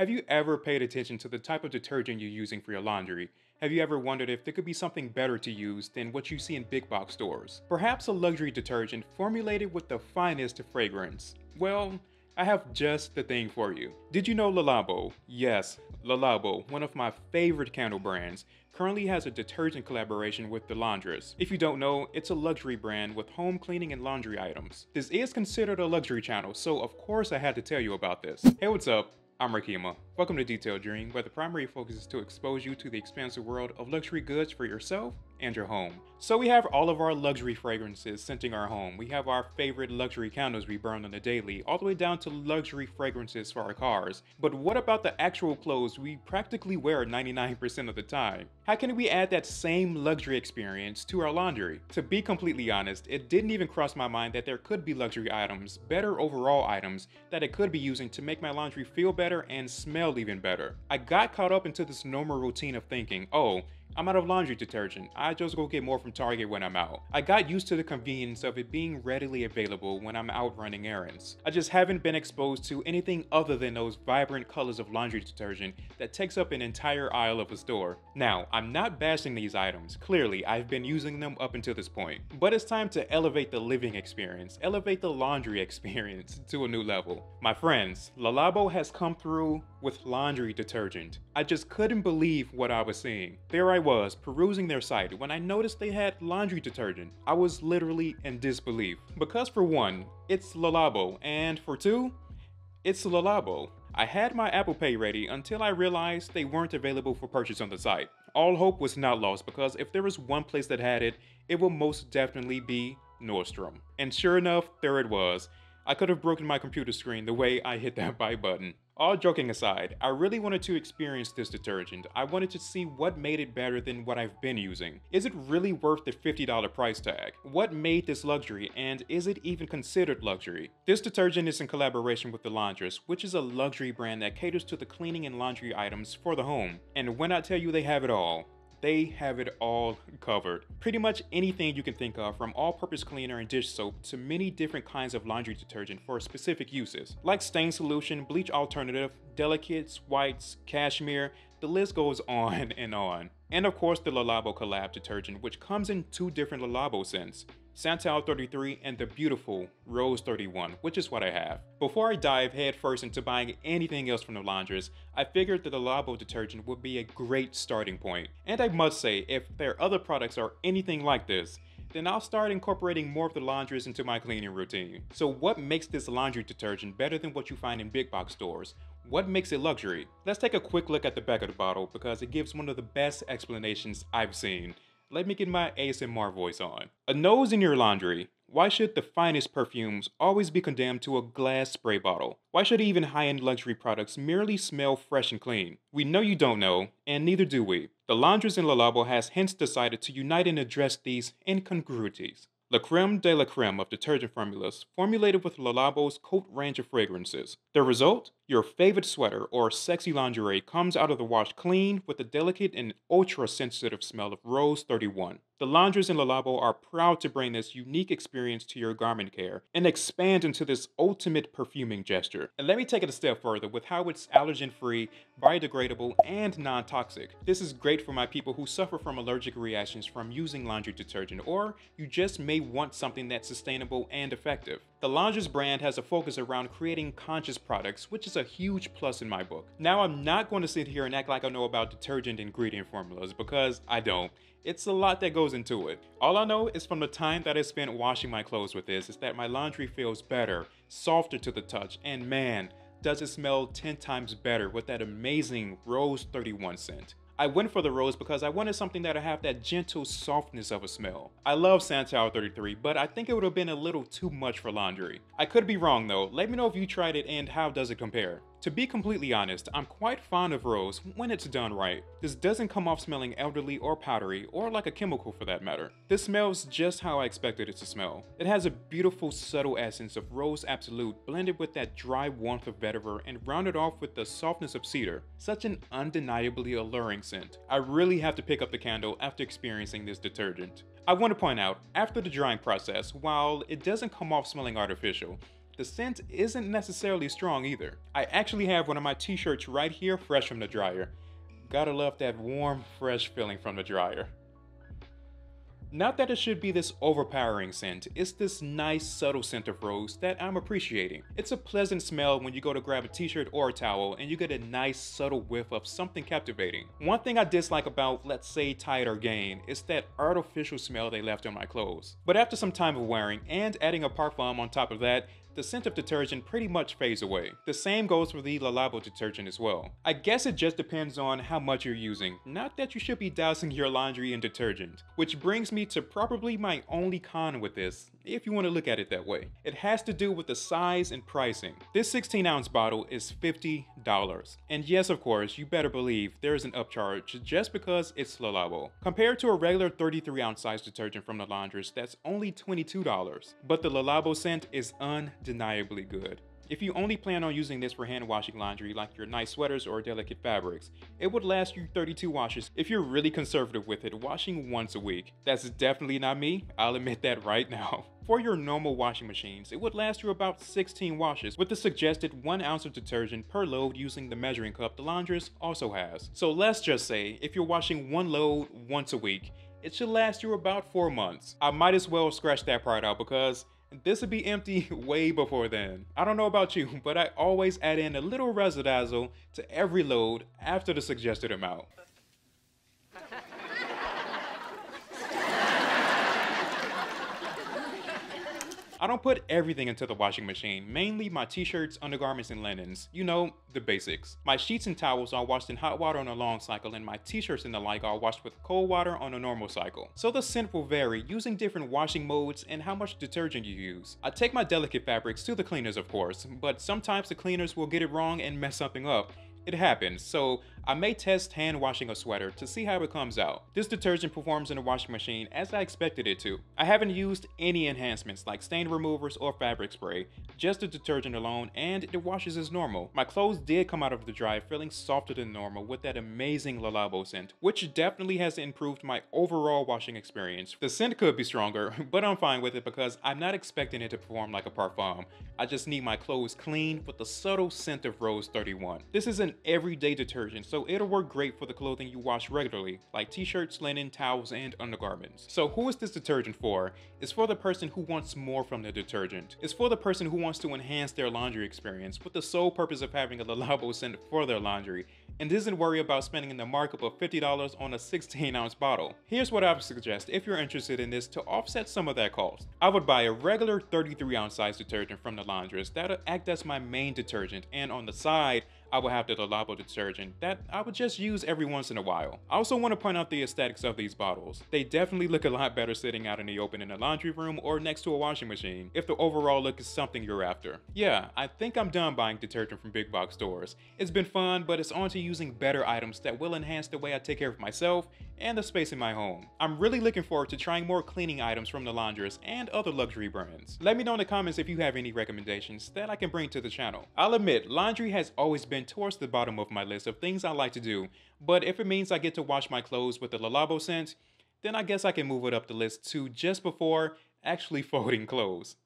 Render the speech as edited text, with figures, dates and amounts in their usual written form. Have you ever paid attention to the type of detergent you're using for your laundry? Have you ever wondered if there could be something better to use than what you see in big box stores? Perhaps a luxury detergent formulated with the finest of fragrance. Well, I have just the thing for you. Did you know Le Labo? Yes, Le Labo, one of my favorite candle brands, currently has a detergent collaboration with The Laundress. If you don't know, it's a luxury brand with home cleaning and laundry items. This is considered a luxury channel, so of course I had to tell you about this. Hey, what's up? I'm Rekeema. Welcome to Detailed Dream, where the primary focus is to expose you to the expansive world of luxury goods for yourself and your home. So we have all of our luxury fragrances scenting our home. We have our favorite luxury candles we burn on the daily, all the way down to luxury fragrances for our cars. But what about the actual clothes we practically wear 99% of the time? How can we add that same luxury experience to our laundry? To be completely honest, it didn't even cross my mind that there could be luxury items, better overall items, that I could be using to make my laundry feel better and smelled even better. I got caught up into this normal routine of thinking, oh, I'm out of laundry detergent, I just go get more from Target when I'm out. I got used to the convenience of it being readily available when I'm out running errands. I just haven't been exposed to anything other than those vibrant colors of laundry detergent that takes up an entire aisle of a store. Now, I'm not bashing these items, clearly I've been using them up until this point. But it's time to elevate the living experience, elevate the laundry experience to a new level. My friends, Le Labo has come through with laundry detergent. I just couldn't believe what I was seeing. There I was perusing their site when I noticed they had laundry detergent. I was literally in disbelief. Because for one, it's Le Labo, and for two, it's Le Labo. I had my Apple Pay ready until I realized they weren't available for purchase on the site. All hope was not lost because if there was one place that had it, it will most definitely be Nordstrom. And sure enough, there it was. I could have broken my computer screen the way I hit that buy button. All joking aside, I really wanted to experience this detergent. I wanted to see what made it better than what I've been using. Is it really worth the $50 price tag? What made this luxury, and is it even considered luxury? This detergent is in collaboration with The Laundress, which is a luxury brand that caters to the cleaning and laundry items for the home. And when I tell you they have it all, they have it all covered. Pretty much anything you can think of, from all-purpose cleaner and dish soap to many different kinds of laundry detergent for specific uses, like stain solution, bleach alternative, delicates, whites, cashmere, the list goes on. And of course the Le Labo collab detergent, which comes in two different Le Labo scents, Santal 33 and the beautiful Rose 31, which is what I have. Before I dive headfirst into buying anything else from the Laundress, I figured that the Le Labo detergent would be a great starting point. And I must say, if their other products are anything like this, then I'll start incorporating more of the Laundress into my cleaning routine. So what makes this laundry detergent better than what you find in big box stores? What makes it luxury? Let's take a quick look at the back of the bottle because it gives one of the best explanations I've seen. Let me get my ASMR voice on. A nose in your laundry. Why should the finest perfumes always be condemned to a glass spray bottle? Why should even high-end luxury products merely smell fresh and clean? We know you don't know, and neither do we. The Laundress and Le Labo has hence decided to unite and address these incongruities. La creme de la creme of detergent formulas formulated with Le Labo's coat range of fragrances. The result? Your favorite sweater or sexy lingerie comes out of the wash clean with the delicate and ultra-sensitive smell of Rose 31. The Laundress and Le Labo are proud to bring this unique experience to your garment care and expand into this ultimate perfuming gesture. And let me take it a step further with how it's allergen-free, biodegradable, and non-toxic. This is great for my people who suffer from allergic reactions from using laundry detergent, or you just may want something that's sustainable and effective. The Laundress brand has a focus around creating conscious products, which is a huge plus in my book. Now, I'm not going to sit here and act like I know about detergent ingredient formulas because I don't. It's a lot that goes into it. All I know is from the time that I spent washing my clothes with this is that my laundry feels better, softer to the touch, and man, does it smell 10 times better with that amazing Rose 31 scent. I went for the Rose because I wanted something that'll have that gentle softness of a smell. I love Santal 33, but I think it would have been a little too much for laundry. I could be wrong though. Let me know if you tried it and how does it compare. To be completely honest, I'm quite fond of Rose when it's done right. This doesn't come off smelling elderly or powdery or like a chemical for that matter. This smells just how I expected it to smell. It has a beautiful subtle essence of Rose Absolute blended with that dry warmth of vetiver and rounded off with the softness of cedar. Such an undeniably alluring scent. I really have to pick up the candle after experiencing this detergent. I want to point out, after the drying process, while it doesn't come off smelling artificial, The scent isn't necessarily strong either. I actually have one of my t-shirts right here, fresh from the dryer. Gotta love that warm, fresh feeling from the dryer. Not that it should be this overpowering scent, it's this nice subtle scent of rose that I'm appreciating. It's a pleasant smell when you go to grab a t-shirt or a towel and you get a nice subtle whiff of something captivating. One thing I dislike about, let's say, Tide or Gain is that artificial smell they left on my clothes. But after some time of wearing and adding a parfum on top of that, the scent of detergent pretty much fades away. The same goes for the Le Labo detergent as well. I guess it just depends on how much you're using, not that you should be dousing your laundry in detergent. Which brings me to probably my only con with this, if you want to look at it that way. It has to do with the size and pricing. This 16-ounce bottle is $50. And yes, of course, you better believe there is an upcharge just because it's Le Labo. Compared to a regular 33-ounce size detergent from the Laundress, that's only $22. But the Le Labo scent is undeniably good. If you only plan on using this for hand washing laundry like your nice sweaters or delicate fabrics, it would last you 32 washes if you're really conservative with it, washing once a week. That's definitely not me, I'll admit that right now. For your normal washing machines, it would last you about 16 washes with the suggested 1 ounce of detergent per load using the measuring cup the Laundress also has. So let's just say, if you're washing one load once a week, it should last you about 4 months. I might as well scratch that part out because this would be empty way before then. I don't know about you, but I always add in a little residual to every load after the suggested amount. I don't put everything into the washing machine, mainly my t-shirts, undergarments, and linens. You know, the basics. My sheets and towels are washed in hot water on a long cycle, and my t-shirts and the like are washed with cold water on a normal cycle. So the scent will vary using different washing modes and how much detergent you use. I take my delicate fabrics to the cleaners, of course, but sometimes the cleaners will get it wrong and mess something up. It happens, so I may test hand washing a sweater to see how it comes out. This detergent performs in the washing machine as I expected it to. I haven't used any enhancements like stain removers or fabric spray, just the detergent alone, and it washes as normal. My clothes did come out of the dryer feeling softer than normal with that amazing Le Labo scent, which definitely has improved my overall washing experience. The scent could be stronger, but I'm fine with it because I'm not expecting it to perform like a parfum. I just need my clothes clean with the subtle scent of Rose 31. This is an everyday detergent, so it'll work great for the clothing you wash regularly, like t-shirts, linen, towels, and undergarments. So who is this detergent for? It's for the person who wants more from the detergent. It's for the person who wants to enhance their laundry experience with the sole purpose of having a Le Labo scent for their laundry, and doesn't worry about spending in the markup of $50 on a 16-ounce bottle. Here's what I would suggest if you're interested in this to offset some of that cost. I would buy a regular 33-ounce size detergent from the Laundress that'll act as my main detergent, and on the side, I would have the Le Labo detergent that I would just use every once in a while. I also want to point out the aesthetics of these bottles. They definitely look a lot better sitting out in the open in a laundry room or next to a washing machine, if the overall look is something you're after. Yeah, I think I'm done buying detergent from big box stores. It's been fun, but it's on to using better items that will enhance the way I take care of myself and the space in my home. I'm really looking forward to trying more cleaning items from the Laundress and other luxury brands. Let me know in the comments if you have any recommendations that I can bring to the channel. I'll admit, laundry has always been towards the bottom of my list of things I like to do, but if it means I get to wash my clothes with the Le Labo scent, then I guess I can move it up the list to just before actually folding clothes.